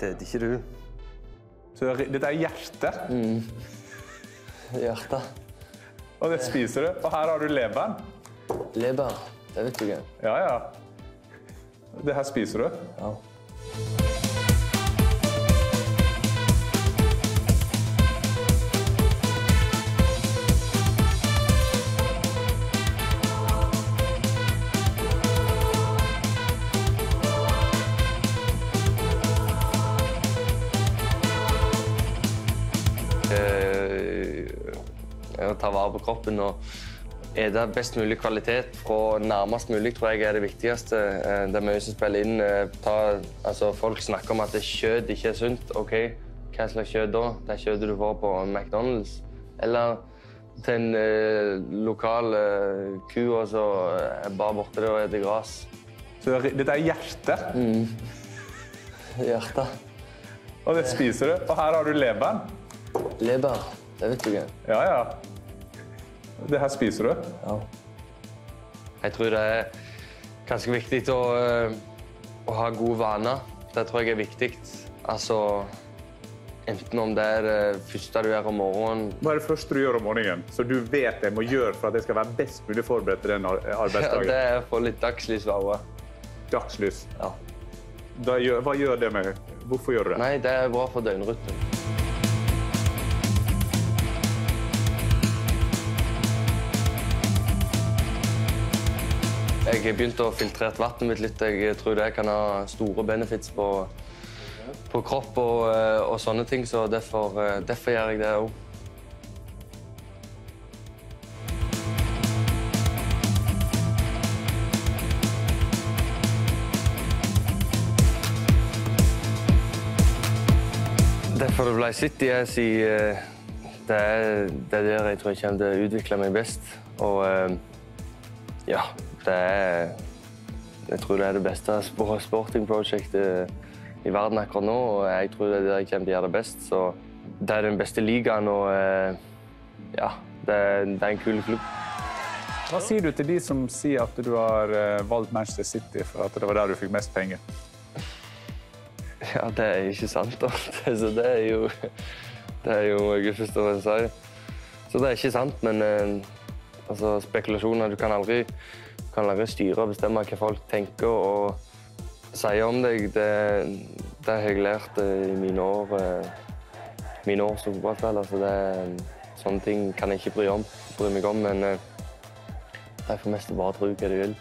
Det heter ikke du. Så dette er hjertet. Hjertet. Og det spiser du. Og her har du leveren. Leber, det vet du ikke. Ja, ja. Det her spiser du. Ja. Ta vare på kroppen og ete best mulig kvalitet fra nærmest mulig, tror jeg er det viktigste. Det er mye som spiller inn. Folk snakker om at kjøtt ikke er sunt. Ok, hva slags kjøtt da? Det er kjøttet du får på McDonalds. Eller til en lokal ku og så bare borte det og etter gras. Så dette er hjertet? Hjertet. Og det spiser du. Og her har du leveren. Leber, det vet du ikke. Ja, ja. Det her spiser du? Ja. Jeg tror det er ganske viktig å ha gode vaner. Det tror jeg er viktig. Enten om det er det første du gjør om morgenen. Hva er det første du gjør om morgenen? Så du vet det jeg må gjøre for at jeg skal være best mulig forberedt til den arbeidsdagen. Ja, det er å få litt dagslys av det. Dagslys? Ja. Hva gjør det med? Hvorfor gjør du det? Nei, det er bra for døgnrytmen. Jeg har begynt å filtrere vannet mitt litt. Jeg tror det kan ha store benefits på kropp og sånne ting, så derfor gjør jeg det også. Derfor det ble City, jeg sier det er der jeg tror jeg kommer til å utvikle meg best. Ja. Jeg tror det er det beste sporting-prosjektet i verden akkurat nå, og jeg tror det er der jeg kommer til å gjøre det best. Det er den beste ligaen, og ja, det er en kul klubb. Hva sier du til de som sier at du har valgt Manchester City for at det var der du fikk mest penger? Ja, det er ikke sant da. Det er jo jeg først og fremst sier. Så det er ikke sant, men spekulasjoner, du kan aldri styre og bestemme hva folk tenker og sier om deg. Det har jeg lært i mine år som fotballspiller. Sånne ting kan jeg ikke bry meg om, men derfor mest bare tro hva du vil.